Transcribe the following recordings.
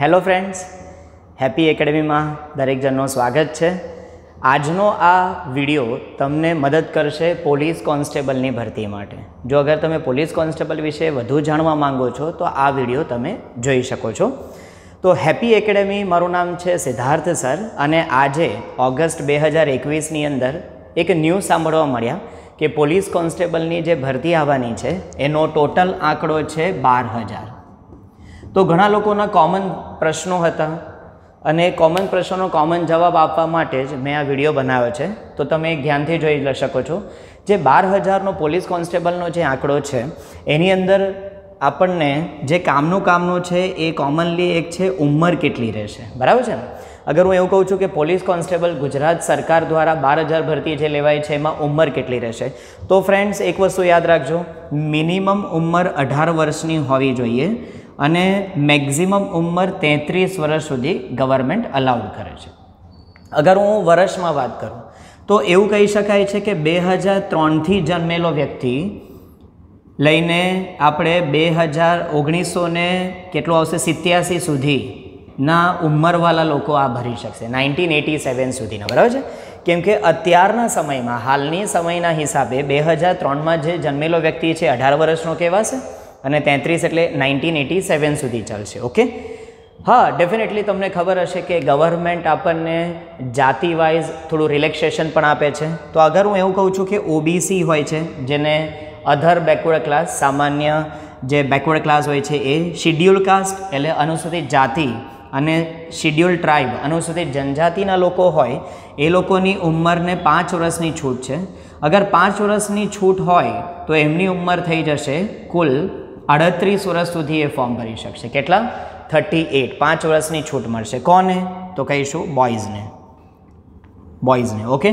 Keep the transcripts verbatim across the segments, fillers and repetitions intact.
Hello friends, happy academy में दरेक जनों स्वागत है। आजनो आ वीडियो तमने मदद करशे पोलीस कॉन्स्टेबलनी भरती माटे। जो अगर तमे पोलीस कॉन्स्टेबल विषे वधु जाणवा मांगो छो तो आ वीडियो तमे जोई शको छो। तो हैप्पी एकेडमी, मारू नाम छे सिद्धार्थ सर अने आजे ऑगस्ट बे हज़ार एकवीस नी अंदर एक न्यूज सांभळवा मळ्या के पोलीस कॉन्स्टेबलनी जे भरती आववानी छे एनो टोटल आंकड़ो छे बार हज़ार। तो घणा लोकोना कॉमन प्रश्नों हता अने कॉमन प्रश्नों कॉमन जवाब आपवा माटे ज मैं आ वीडियो बनाव्यो छे। तो तमे ध्यानथी जोई लो शको छो। जे बार हज़ार नो पोलीस कॉन्स्टेबलनो जे आंकड़ो छे एनी अंदर आपणने जे कामनुं कामनुं छे ए कॉमनली एक छे उमर केटली रहेशे, बराबर छे। अगर हूँ एवं कहूँ छूँ कि पोलीस कॉन्स्टेबल गुजरात सरकार द्वारा बार हज़ार भर्ती जे लेवाई छे एमां उमर केटली रहेशे? तो फ्रेंड्स एक वस्तु याद राखजो, मिनिमम उमर अठार वर्षनी होवी जोईए अने मैक्सिमम उमर तेत्रीस वर्ष सुधी गवर्मेंट अलाउड करे छे। अगर हूँ वर्ष में बात करूँ तो एवं कही शकाय छे कि बे हज़ार त्रण थी जन्मेलो व्यक्ति लईने आपणे बे हज़ार ओगणीसो ने केटलो आवशे सित्यासी सुधी ना उमरवाला लोको आ भरी शकशे, नाइंटीन एटी सेवन सुधीना, बराबर छे। केम के अत्यारना समयमां, हालनी समयना हिसाबे बे हज़ार त्रण मां जे जन्मेलो व्यक्ति छे अठार वर्षनो कहेवाशे अने तेत्रीस एटले नाइंटीन एटी सेवन सुधी चलशे। ओके, हाँ, डेफिनेटली तमने खबर हशे कि गवर्मेंट आपने जाति वाइज थोड़ू रिलेक्सेशन पण आपे छे। तो अगर हूँ एवं कहूँ छूँ कि ओबीसी होय छे जेने अधर बेकवर्ड क्लास, सामान्य जे बेकवर्ड क्लास होय छे ए, शेड्यूल कास्ट एटले अनुसूचित जाति अने शेड्यूल ट्राइब अनुसूचित जनजातिना लोको होय ए लोकोनी उमरने पांच वर्षनी छूट छे। अगर पांच वर्षनी छूट होय तो एमनी उमर थई जशे कुल अड़तरीस वर्ष सुधी ए फॉर्म भरी शकशे। केटला? Thirty eight. पांच वर्षनी छूट मळशे कोने? तो कहीशुं बॉयज ने, बॉयज ने। ओके,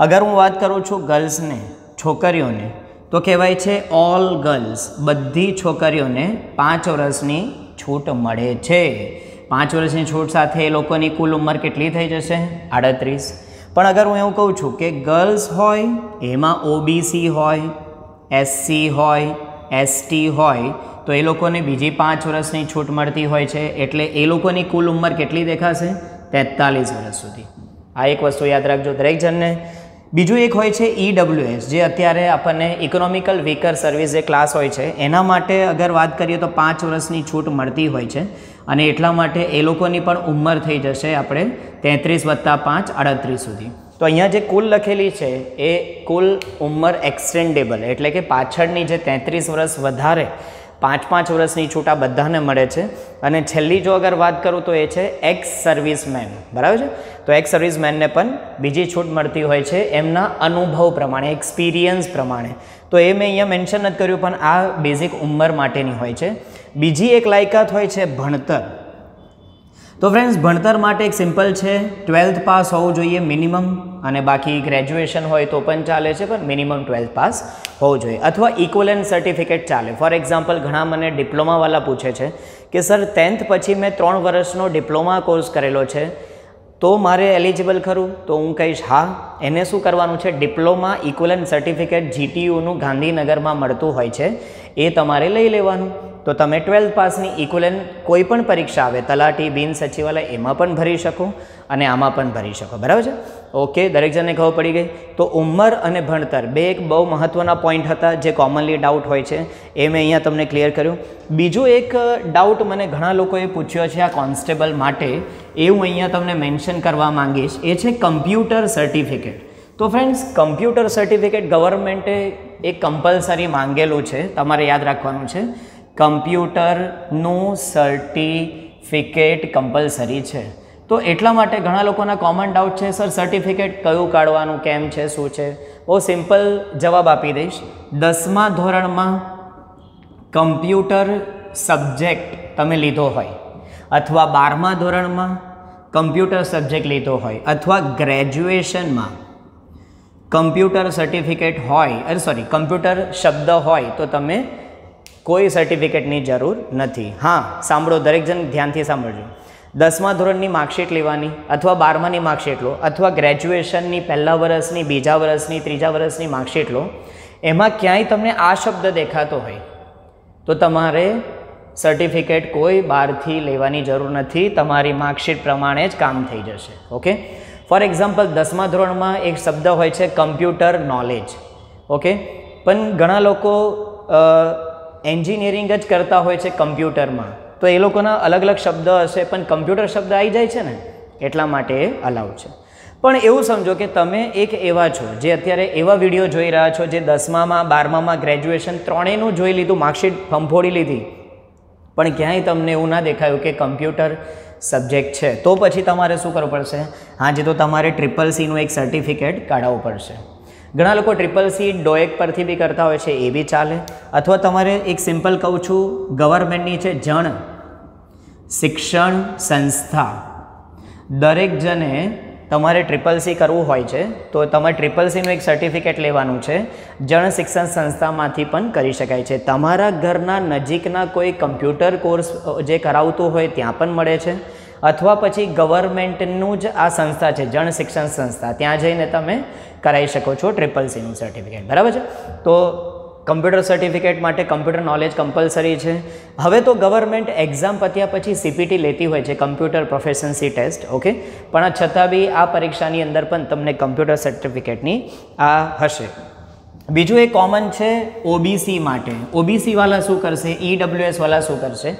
अगर हूँ बात करूँ छूँ गर्ल्स ने, छोकरीओ ने, तो कहेवाय छे ऑल गर्ल्स, बधी छोकरीओ ने पांच वर्षनी छूट मळे छे। पांच वर्षनी छूट साथे ए लोकोनी कुल उमर केटली थई जशे? अड़तरीस। पण अगर हूँ एवं कहूँ छूँ कि गर्ल्स होय एमां ओबीसी होय, एससी होय, एसटी होय तो ए लोकोने बीजी पांच वर्षनी छूट मळती होय छे, एटले ए लोकोनी कुल उमर केटली देखाशे? तेतालीस वर्ष सुधी। आ एक वस्तु याद राखजो दरेक जनने। बीजू एक होय छे ईडब्ल्यूएस, जे अत्यारे आपणे इकोनॉमिकल वीकर सर्विस जे क्लास होय छे एना माटे अगर वात करीए तो पांच वर्षनी छूट मळती होय छे अने एटला माटे ए लोकोनी पण उमर थई जशे आपणे तेत्रीस वत्ता पांच अड़तरीस सुधी। तो अहींया जे कुल लखेली छे ए कुल उमर एक्सटेन्डेबल एटले के पाछळनी जे तेत्रीस वर्ष वधारे पांच पांच वर्षनी छूट आ बधाने मळे छे। अने छेल्ली जो अगर वात करूँ तो ए छे एक्स सर्विसमेन, बराबर छे। तो एक्स सर्विसमेन ने पण बीजी छूट मळती होय छे एमना अनुभव प्रमाणे, एक्सपीरियंस प्रमाणे। तो ए मैं अहींया मेन्शन नथी कर्युं पण आ बेसिक उमर माटेनी होय छे। बीजी एक लायकात होय छे भणतर। तो फ्रेंड्स भणतर माटे एक सिम्पल है, ट्वेल्थ पास होवू जोईए मिनिमम, अने बाकी ग्रेजुएशन होय तो पण चाले छे पण मिनिमम ट्वेल्थ पास होवू जोईए अथवा इक्वलेंट सर्टिफिकेट चाले। फॉर एक्जाम्पल घणा मने डिप्लोमावाला पूछे छे कि सर टेन्थ पछी मैं त्रण वर्षनो डिप्लोमा कोर्स करेलो छे तो मारे एलिजिबल खरू? तो हूँ कहीश हाँ। एने शू करवानुं छे? डिप्लोमा इक्वलेंट सर्टिफिकेट जीटीयूनु गांधीनगरमां मळतुं होय छे ए तमारे लई लेवानुं। तो तमे ट्वेल्थ पासनी इक्वलेंट कोईपण परीक्षा आवे, तलाटी, बीन सचिवालय, एमां पण भरी शको अने आमां पण भरी शको, बराबर छे। ओके, दरेक जनने खबर पड़ी गई। तो उमर अने भणतर बे एक बहु महत्वना पॉइंट हता जे कॉमनली डाउट होय छे, ए मैं अहींया तमने क्लियर कर्युं। बीजो एक डाउट मने घणा लोकोए पूछ्यो छे आ कॉन्स्टेबल माटे, ए हूँ अहींया तमने मेन्शन करवा मांगीश, ए छे कम्प्यूटर सर्टिफिकेट। तो फ्रेंड्स कम्प्यूटर सर्टिफिकेट गवर्मेंटे एक कम्पल्सरी मांगेलुं छे, तमारे याद राखवानुं छे। कम्प्यूटरનું સર્ટિફિકેટ કમ્પલસરી છે। તો એટલા માટે ઘણા લોકોના કોમન ડાઉટ છે, સર સર્ટિફિકેટ કયું કાઢવાનું, કેમ છે, શું છે? બહુ સિમ્પલ જવાબ આપી દઈશ, દસમા ધોરણમાં કમ્પ્યુટર સબ્જેક્ટ તમે લીધો હોય અથવા બારમા ધોરણમાં કમ્પ્યુટર સબ્જેક્ટ લીધો હોય અથવા ગ્રેજ્યુએશનમાં કમ્પ્યુટર સર્ટિફિકેટ હોય, અરે સોરી કમ્પ્યુટર શબ્દ હોય તો તમે कोई सर्टिफिकेट नी जरूर नहीं। हाँ, सांभळो दरेक जन ध्यानथी सांभळजो। दसमा धोरणनी मार्कशीट लेवानी अथवा बारमानी मार्कशीट लो अथवा ग्रेज्युएशननी पहला वर्षनी, बीजा वर्षनी, त्रीजा वर्षनी मार्कशीट लो, एमां क्यांय तमने आ शब्द देखातो होय तो तमारे सर्टिफिकेट कोई बहारथी लेवानी जरूर नथी, तमारी मार्कशीट प्रमाणे ज काम थई जशे। ओके, फॉर एक्जाम्पल दसमा धोरण में एक शब्द होय छे कम्प्यूटर नॉलेज। ओके, पण घणा लोको एंजीनियरिंग ज करता होय छे कम्प्यूटर में, तो ए लोकोना अलग अलग शब्द हशे, पण कम्प्यूटर शब्द आई जाय छे ने एटला माटे अलाउ छे। पण एवं समझो कि तमे एक एवा छो जे अत्यारे एवा विडियो जोई रह्या छो जे दसमा में बारमा में ग्रेजुएशन त्रणेयनुं जोई लीधुं, मार्कशीट फंफोड़ी लीधी, पण क्यांय तमने एवुं ना देखायुं कि कम्प्यूटर सब्जेक्ट छे, तो पछी तमारे शुं करवुं पड़शे? हाँ जी, तो तमारे ट्रिपल सी नुं एक सर्टिफिकेट काढवुं पड़शे। घणा लोको ट्रिपल सी डोएक परथी बी करता होय छे, ए बी चाले। अथवा तमारे एक सिम्पल कहूं छूं, गवर्मेंटनी छे जण शिक्षण संस्था, दरेक जने तमारे ट्रिपल सी करवू होय छे, तो तमारे ट्रिपल सी नुं एक सर्टिफिकेट लेवानुं छे, जन शिक्षण संस्थामांथी पण करी शकाय छे। तमारा घरना नजीकना कोई कम्प्यूटर कोर्स जे करावतुं होय त्यां पण मळे छे, अथवा पछी गवर्मेंटनुं ज आ संस्था छे जन शिक्षण संस्था, त्यां जईने तमे कराई शको छो ट्रिपल सी नुं सर्टिफिकेट। बराबर छे, तो कम्प्यूटर सर्टिफिकेट माटे कम्प्यूटर नॉलेज कम्पलसरी है। हवे तो गवर्मेंट एक्जाम पत्या पछी सीपीटी लेती होय छे कम्प्यूटर प्रोफेशनसी टेस्ट। ओके, पण छतां बी आ परीक्षानी अंदर पण तमने कम्प्यूटर सर्टिफिकेटनी आ हशे। बीजू एक कॉमन है ओबीसी माटे। ओबीसी वाला शू करशे, ईडब्ल्यूएस वाला शू करशे?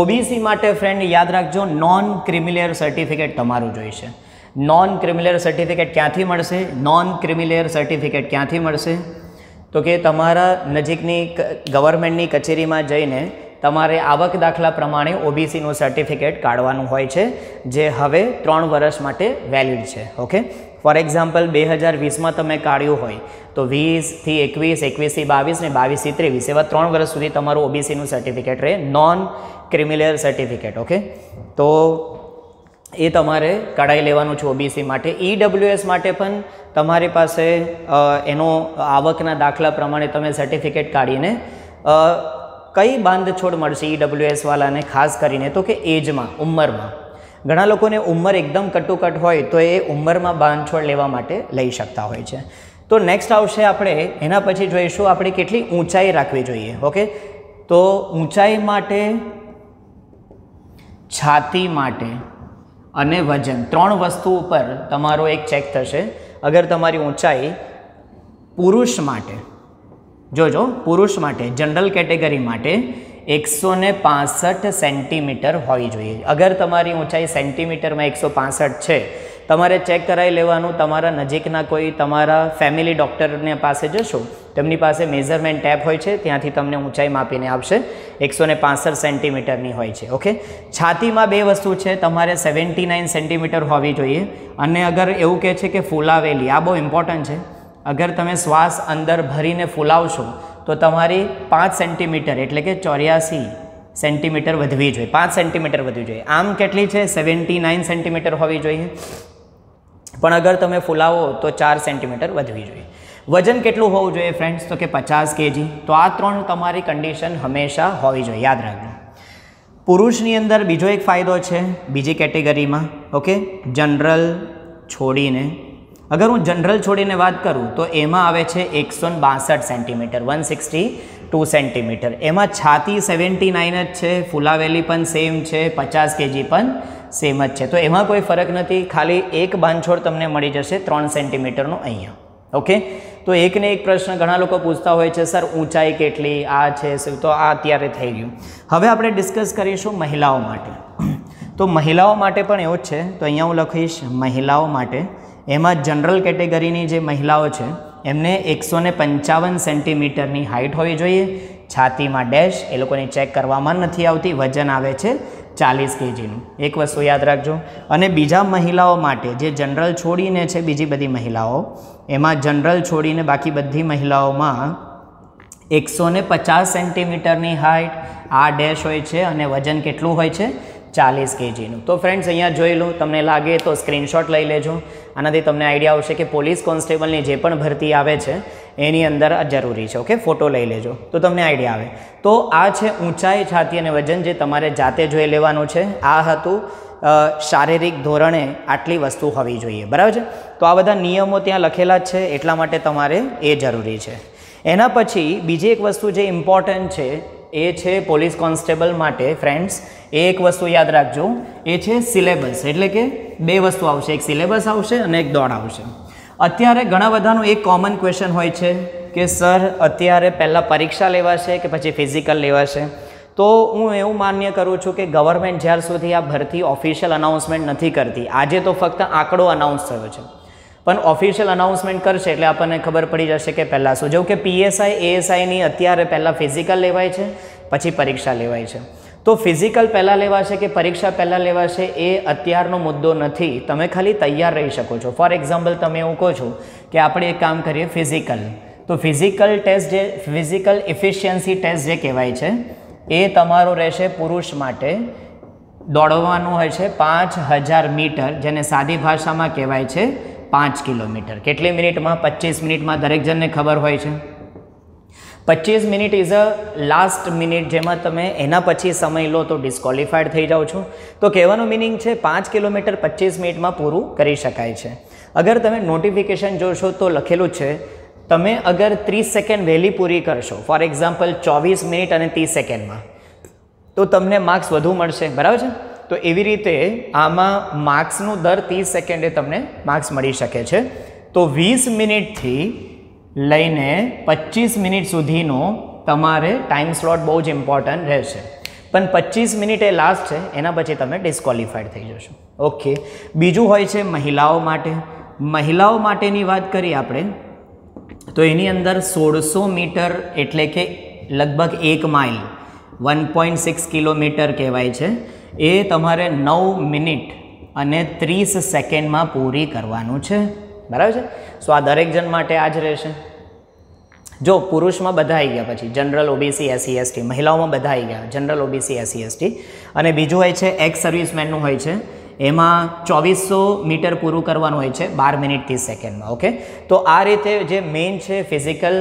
ओबीसी माटे फ्रेंड याद राखजो नॉन क्रिमिलेयर सर्टिफिकेट तमारुं जोईशे। नॉन क्रिमिलेयर सर्टिफिकेट क्यांथी मळशे? नॉन क्रिमिलेयर सर्टिफिकेट क्यांथी मळशे? तो कि तमारा नजीकनी गवर्मेंटनी कचेरीमां जईने तमारे आवक दाखला प्रमाणे ओबीसी नुं सर्टिफिकेट काढवानुं होय छे, जे हवे त्रण वर्ष माटे वेलिड छे। ओके, फॉर एक्जाम्पल बे हज़ार वीस में तमे काढ्युं होय तो वीस थी एकवीस, एकवीस थी बावीस ने बावीस थी तेवीस एवा त्रण वर्ष सुधी तमारुं ओबीसी नुं सर्टिफिकेट रहे, नॉन क्रिमिलेयर सर्टिफिकेट। ओके, तो ए तमारे कढ़ाई लेवानुं छे ओबीसी माटे। ईडब्ल्यूएस माटे पण तमारी पासे एनो आवकना दाखला प्रमाणे तमे सर्टिफिकेट काढीने कई बांधछोड़ मळशे ईडब्ल्यूएस वालाने, खास करीने तो के एजमां, उंमरमां। घणा लोकोने उंमर एकदम कटोकट होय तो ए उंमरमां बांधछोड़ लेवा माटे लई शकता होय छे। तो नेक्स्ट आवशे आपणे, एना पछी जोईशुं आपणे केटली ऊंचाई राखवी जोईए। ओके, तो ऊंचाई माटे, छाती माटे अने वजन, त्रण वस्तु पर तमारो एक चेक थशे। अगर तमारी ऊंचाई पुरुष माटे, जोजो पुरुष माटे जनरल कैटेगरी माटे एक सौ ने पांसठ सेंटीमीटर होवी जोईए। अगर तमारी ऊंचाई सेंटीमीटर में एक सौ पांसठ छे, तमारे चेक कराई लेवानुं, तमारा नजीकना कोई तमारा फेमिली डॉक्टर ने पासे जशो, तेमनी पासे मेजरमेंट टेप होय छे, त्यांथी तमने ऊंचाई मापीने आपशे, एक सौ ने पांसठ सेंटीमीटरनी होय छे। ओके, छाती में बे वस्तु छे, तमारे सेवेंटी नाइन सेंटीमीटर होवी जोईए। अने अगर एवं कहे छे के फूलावेली, आ बहु इम्पोर्टंट छे, अगर तमे श्वास अंदर भरीने फूलावशो तो तमारी पांच सेंटीमीटर एटले के चौरासी सेंटीमीटर वधवी जोईए, पांच सेंटीमीटर वधवी जोईए। आम केटली छे? सेवेंटी नाइन सेंटीमीटर होवी जोईए, पण अगर तमे फूलावो तो चार सेंटीमीटर वधवी जोईए। वजन केटलुं होवुं जोईए फ्रेंड्स? तो कि पचास केजी। तो आ त्रण तमारी कंडिशन हमेशा होवी जोईए, याद राखजो। पुरुषनी अंदर बीजो एक फायदो छे बीजी कैटेगरी में, ओके, जनरल छोड़ीने, अगर हूँ जनरल छोड़ीने बात करूँ तो एमां आवे छे एक सौ बासठ centimetre, one sixty two centimetre. एमां छाती सेवेंटी नाइन ज छे, फुलावेली पण सेम छे, पचास केजी पण सेम ज छे, तो एमां कोई फरक नथी, खाली एक बांधछोड़ तमने मळी जशे त्रण सेंटीमीटरनो अहींया। ओके, तो एक ने एक प्रश्न घणा लोको पूछता होय छे, सर ऊंचाई केटली, आ छे, तो आ अत्यारे थई गयुं। हवे आपणे डिस्कस करीशुं महिलाओ माटे। तो महिलाओ माटे पण एवुं ज छे, तो अहींया हुं लखीश महिलाओ माटे, एमां जनरल केटेगरीनी जे महिलाओ छे एमने एक सौ ने पंचावन सेंटीमीटरनी हाइट होवी जोईए। छाती में डैश ए लोकोने चेक करवामां नथी आवती, वजन आवे छे चालीस केजीनू, एक वस्तु याद रखो। अने बीजा महिलाओं माटे जे जनरल छोड़ीने छे, बीजी बधी महिलाओं एमां जनरल छोड़ीने बाकी बधी महिलाओं में एक सौ ने पचास सेंटीमीटरनी हाइट, आ डैश होय छे अने वजन केटलुं होय छे? चालीस केजीनू। तो फ्रेंड्स अहींया जोई लो, तमने लागे तो स्क्रीनशॉट लई लेजो, आनाथी तमने आइडिया आवशे के पोलीस कोन्स्टेबलनी जे पण भरती आवे छे एनी अंदर जरूरी है। ओके, फोटो लई लेजो तो तमने आइडिया आवे। तो आ छे ऊंचाई, छाती अने वजन जे तमारे जाते जोई लेवानुं छे। आ हतुं शारीरिक धोरणे आटली वस्तु होवी जोईए, बराबर छे? तो आ बधा नियमो त्यां लखेला ज छे, एटला माटे तमारे ए जरूरी छे। एना पछी बीजी एक वस्तु जे इम्पोर्टंट छे એ છે પોલીસ કોન્સ્ટેબલ માટે ફ્રેન્ડ્સ એ એક વસ્તુ યાદ રાખજો, એ છે સિલેબસ. એટલે કે બે વસ્તુ આવશે, એક સિલેબસ આવશે અને એક દોડ આવશે. અત્યારે ઘણા બધાનો એક કોમન ક્વેશ્ચન હોય છે કે સર અત્યારે પહેલાં પરીક્ષા લેવાશે કે પછી ફિઝિકલ લેવાશે. તો હું એવું માન્ય કરું છું કે ગવર્મેન્ટ જ્યાર સુધી આ ભરતી ઓફિશિયલ અનાઉન્સમેન્ટ નથી કરતી, આજે તો ફક્ત આંકડો અનાઉન્સ થયો છે, પણ ઓફિશિયલ અનાઉન્સમેન્ટ કરશે એટલે આપણને ખબર પડી જશે કે પહેલાં શું. જો કે પીએસઆઈ એએસઆઈની અત્યારે પહેલાં ફિઝિકલ લેવાય છે પછી પરીક્ષા લેવાય છે. તો ફિઝિકલ પહેલાં લેવાશે કે પરીક્ષા પહેલાં લેવાશે એ અત્યારનો મુદ્દો નથી, તમે ખાલી તૈયાર રહી શકો છો. ફોર એક્ઝામ્પલ તમે એવું કહો છો કે આપણે એક કામ કરીએ ફિઝિકલ, તો ફિઝિકલ ટેસ્ટ જે ફિઝિકલ ઇફિશિયન્સી ટેસ્ટ જે કહેવાય છે એ તમારો રહેશે પુરુષ માટે, દોડવાનું હોય છે પાંચ હજાર મીટર જેને સાદી ભાષામાં કહેવાય છે पांच किलोमीटर. केटली मिनिट में पच्चीस मिनिट में दरेक जन ने खबर होय छे पच्चीस minute is a last minute, जेमा तमे एना पछी समय लो तो डिस्क्वॉलिफाइड थई जाओ छो. तो कहेवानो मीनिंग छे पांच किलोमीटर पच्चीस मिनिट में पूरु करी शकाय छे. अगर तमे नोटिफिकेशन जोशो तो लखेलुं छे, तमे अगर तीस सेकंड वहेली पूरी करशो, फॉर एक्जाम्पल चौवीस मिनिट अने तीस सेकंड में, तो तमने मार्क्स वधु मळशे, बराबर छे. तो एवी रीते आमा मार्क्सनो दर तीस सेकेंडे तमने मार्क्स मळी शके छे. तो वीस मिनिट थी लईने पच्चीस मिनिट सुधीनो तमारे टाइम स्लॉट बहु ज इम्पोर्टंट रहेशे, पण पच्चीस मिनिट ए लास्ट छे, एना पछी तमे डिस्क्वॉलिफाइड थई जशो. ओके, बीजू होय छे महिलाओ माटे. महिलाओ माटेनी वात करीए आपणे तो एनी अंदर सोळसो मीटर एटले के लगभग एक mile one point six kilometre कहेवाय छे, ए तमारे नौ मिनिट अने तीस सेकेंड में पूरी करवानुं छे, बराबर छे. सो आ दरेक जन माटे आज रहेशे. जो पुरुष में बधा आई गया, पछी जनरल ओबीसी एससी एसटी, महिलाओं में बधा आई गया जनरल ओबीसी एससी एसटी, अने बीजू होय छे एक्स सर्विसमेननुं होय छे, एमां चौवीसो मीटर पूरुं करवानुं होय छे बार मिनिट तीस सेकेंड में. ओके, तो आ रीते जे मेन छे फिजिकल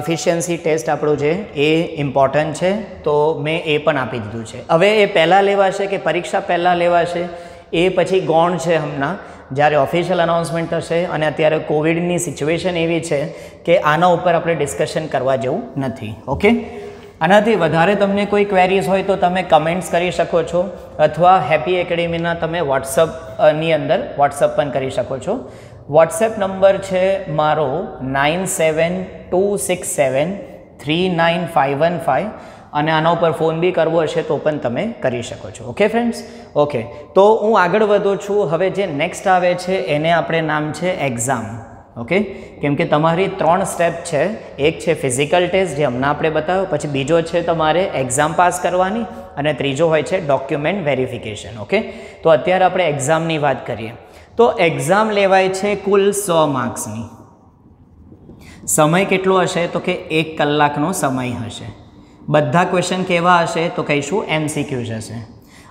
इफिशियन्सी टेस्ट आपणो जे ए इम्पोर्टंट छे, तो मैं ए पण आपी दीधुं छे. हवे ए पहेला लेवाशे के परीक्षा पहेला लेवाशे ए पछी गौण छे हमणा, ज्यारे ऑफिशियल अनाउंसमेंट थशे. अने अत्यारे कोविडनी सिच्युएशन एवी छे के आना उपर आपणे डिस्कशन करवा जेवुं नथी. ओके, आनाथी वधारे तमने कोई क्वेरीज होय तो तमे कमेंट्स करी शको छो, अथवा हेप्पी एकेडमीना तमे वॉट्सअप नी अंदर वॉट्सअप पण करी शको छो. व्हाट्सएप नंबर है मारो nine seven two six seven three nine five one five, अने आना पर फोन भी करवो हशे तो पण तमे करी शको छो. ओके फ्रेंड्स, ओके तो हूँ आगळ वधु छूँ. हवे जे नेक्स्ट आवे छे एने आपणे नाम छे एक्जाम. ओके, केम के तमारी त्रण स्टेप छे, एक छे फिजिकल टेस्ट जे हमणे आपणे बताव्यो, पछी बीजो छे तमारे एक्जाम पास करवानी, अने त्रीजो होय छे डॉक्यूमेंट वेरिफिकेशन. ओके, तो अत्यारे आपणे एक्जामनी वात करीए तो एक्जाम लेवाय छे कुल सौ मार्क्सनी. समय केटलो हशे तो के एक कलाकनो समय हशे. बधा क्वेश्चन केवा हशे तो कहीशुं एमसीक्यूज हशे,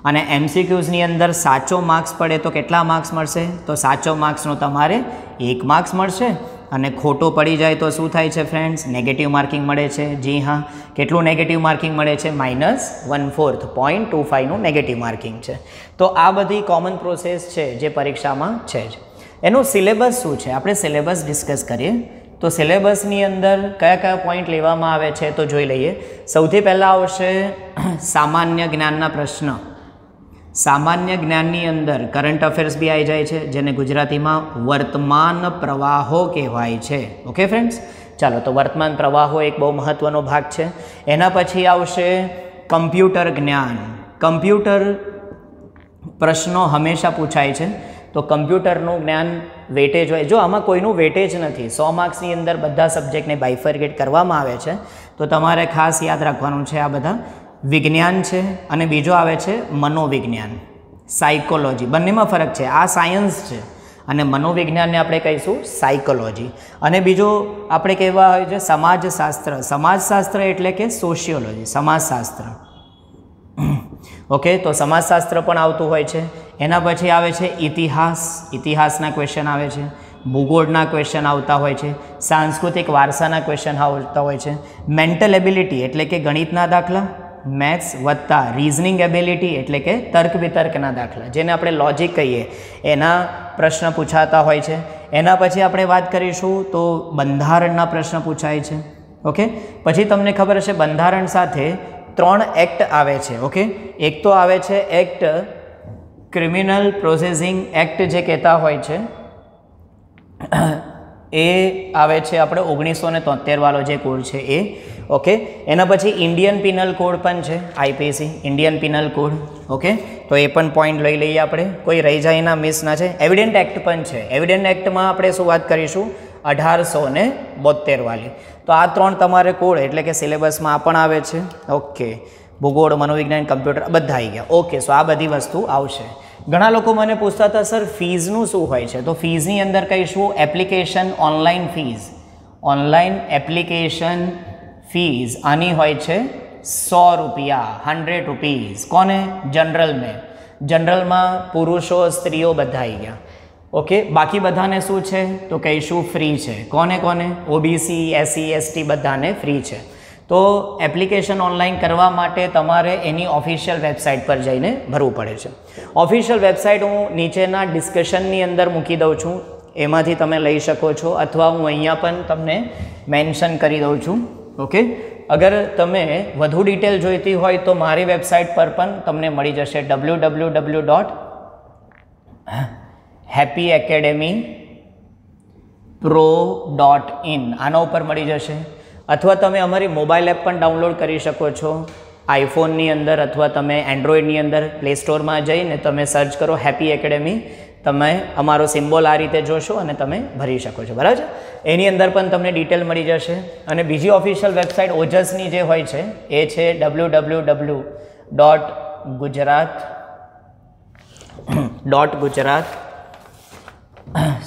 अने एमसीक्यूजनी अंदर साचो मार्क्स पड़े तो केटला मार्क्स मळशे, तो साचो मार्क्सनो तमारे एक मार्क्स मळशे, अने खोटो पड़ी जाए तो शुं थाय छे फ्रेंड्स, नेगेटिव मार्किंग मळे छे. जी हाँ, केटलुं नेगेटिव मार्किंग मळे छे? Minus one fourth point two फाइवનું नेगेटिव मार्किंग छे. तो आ बधी कॉमन प्रोसेस छे जे परीक्षामां छे જ. એનો સિલેબસ શું છે આપણે સિલેબસ ડિસ્કસ કરીએ. તો સિલેબસની અંદર કયા કયા પોઈન્ટ લેવામાં આવે છે તો જોઈ લઈએ. સૌથી પહેલાં આવશે સામાન્ય જ્ઞાનના પ્રશ્ન. सामान्य ज्ञानी अंदर करंट अफेर्स भी आई जाए छे, जेने गुजराती में वर्तमान प्रवाहो कहवाय छे. ओके फ्रेंड्स, चलो तो वर्तमान प्रवाहो एक बहु महत्वनो भाग छे. एना पछी आवशे कम्प्यूटर ज्ञान. कम्प्यूटर प्रश्नों हमेशा पूछाय छे, तो कम्प्यूटरनुं ज्ञान वेटेज होय. जो आमां कोईनुं वेटेज नथी, सौ मार्क्सनी अंदर बधा सब्जेक्टने बायफर्केट करवामां आवे छे, तो तमारे खास याद राखवानुं छे. आ बधा विज्ञान है, और बीजो आवे छे मनोविज्ञान, साइकोलॉजी. बने में फरक है, आ सायंस है और मनोविज्ञान ने आपणे कहीशुं साइकोलॉजी. और बीजो आपणे कहेवा होय छे समाजशास्त्र. समाजशास्त्र एटले के सोशियोलॉजी, समाजशास्त्र. ओके, तो समाजशास्त्र पण आवतुं होय छे. एना पछी आवे छे इतिहास. इतिहासना क्वेश्चन आवे छे, भूगोळना क्वेश्चन आवता होय छे, सांस्कृतिक वारसाना क्वेश्चन आवता होय छे. मेंटल एबिलिटी एटले के गणितना दाखला, मैथ्स वत्ता रीजनिंग एबिलिटी एटले के तर्क वितर्कना दाखला, जेने आपणे लॉजिक कहीए, एना प्रश्न पूछाता होय छे. एना पछी आपणे वात करीशुं तो बंधारणना प्रश्न पूछाय छे. ओके पछी तमने खबर छे बंधारण साथे त्रण एक्ट आवे छे। ओके एक तो आवे छे एक्ट क्रिमिनल प्रोसेसिंग एक्ट जे कहेता होय छे ए आवे छे आपणे ओगनीसो ने तोतेर वालो जे कोड छे ए। ओके एना पछी इंडियन पीनल कोड पण छे IPC Indian penal code. Okay तो ये पण पॉइंट लई लईए आपणे कोई रही जाए ना मिस ना छे। एविडेंट एक्ट पण छे एविडेंट एक्ट में आपणे शुं वात करीशुं अठारसो ने बोतेर वाली। तो आ त्रण तमारे कोड एटले के सिलेबस में आ पण आवे छे। ओके भूगोल मनोविज्ञान कम्प्यूटर बधा आई गया। ओके सो आ बधी वस्तु आवशे। घणा लोग मैंने पूछता था सर फीजनू शू हो तो फीजनी अंदर कहीशू application online fees online application fees आनी हो सौ रुपया हंड्रेड रुपीज कोने जनरल में जनरल में पुरुषों स्त्रीओ बधा आई गया। ओके बाकी बधाने शू है तो कहीशू फ्री है कोने कोने ओबीसी एससी एसटी बधाने फ्री है। तो एप्लिकेशन ऑनलाइन करवा माटे तमारे एनी ऑफिशियल वेबसाइट पर जाइने भरवू पड़े छे। ऑफिशियल वेबसाइट हूँ नीचेना डिस्कशननी अंदर मूकी दऊं छूं एमांथी तमे लई शको छो अथवा हूँ अहींया पण तमने मेन्शन करी दऊं छूं। ओके अगर तमे वधु डिटेल जोईती होय तो मारी वेबसाइट पर पण तमने मळी जशे W W W dot happy academy pro dot in आना उपर मळी जशे अथवा तमे अमारी मोबाइल एप पण डाउनलॉड करी शको छो आईफोन नी अंदर अथवा तमे एंड्रॉइड नी अंदर प्ले स्टोर में जईने तमे सर्च करो हैप्पी एकेडेमी तमे अमारो सिम्बोल आ रीते जोशो अने तमे भरी शको छो बराबर। एनी अंदर पण तमने डिटेल मळी जशे। अने बीजी ऑफिशियल वेबसाइट ओजस नी जे होय छे ए छे W W W dot Gujarat dot Gujarat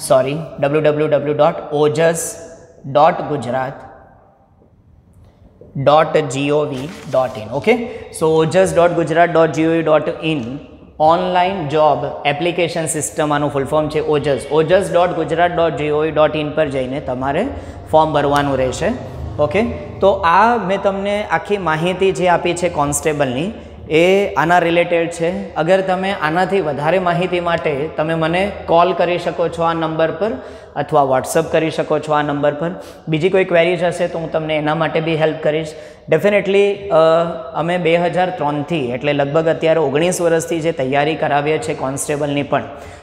sorry W W W dot Ojas dot Gujarat dot G O V dot in. Okay so Ojas dot Gujarat dot G O V dot in online job application system आनु full form है Ojas Ojas dot Gujarat dot G O V dot in पर जाइने तमारे form भरवानुं रहेशे। Okay तो आ मैं तमने आखी माहिती जे आपी छे कोन्स्टेबलनी ए आना रिलेटेड है। अगर तमे आनाथी वधारे माहिती माटे तमे मने कॉल करी शको छो आ नंबर पर अथवा व्हाट्सअप करी शको छो आ नंबर पर। बीजी कोई क्वेरीज हशे तो हूँ तमने एना माटे भी हेल्प करीश। डेफिनेटली अमे बे हज़ार त्रण थी एटले लगभग अत्यारे ओगणीस वर्षथी जे तैयारी करावीए छे कोन्स्टेबलनी पण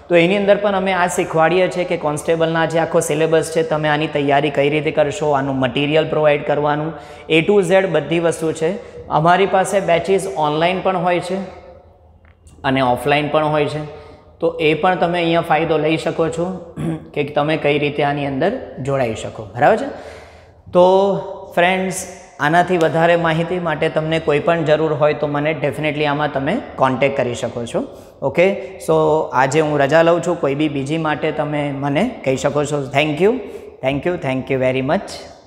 तो एनी अंदर पण अमे आ शीखवाड़ीए छे के कोन्स्टेबलना जे आखो सिलेबस छे तमे आनी तैयारी कई रीते करशो आनुं मटीरियल प्रोवाइड करवानुं ए टू झेड बधी वस्तु छे। अमारी पासे बेचीस ऑनलाइन पण होय छे अने ऑफलाइन पण होय छे तो ए पण तमे अहींया फायदो लई शको छो के तमे कई रीते आनी अंदर जोड़ाई शको बराबर छे। तो फ्रेंड्स आनाथी वधारे माहिती माटे तमने कोई पण जरूर होय तो मने डेफिनेटली आमां तमे कॉन्टेक्ट करी शको छो। ओके सो आजे हूँ रजा लઉં છું कोई बी बीजी माटे तमे मने कही शको छो। Thank you thank you thank you very much.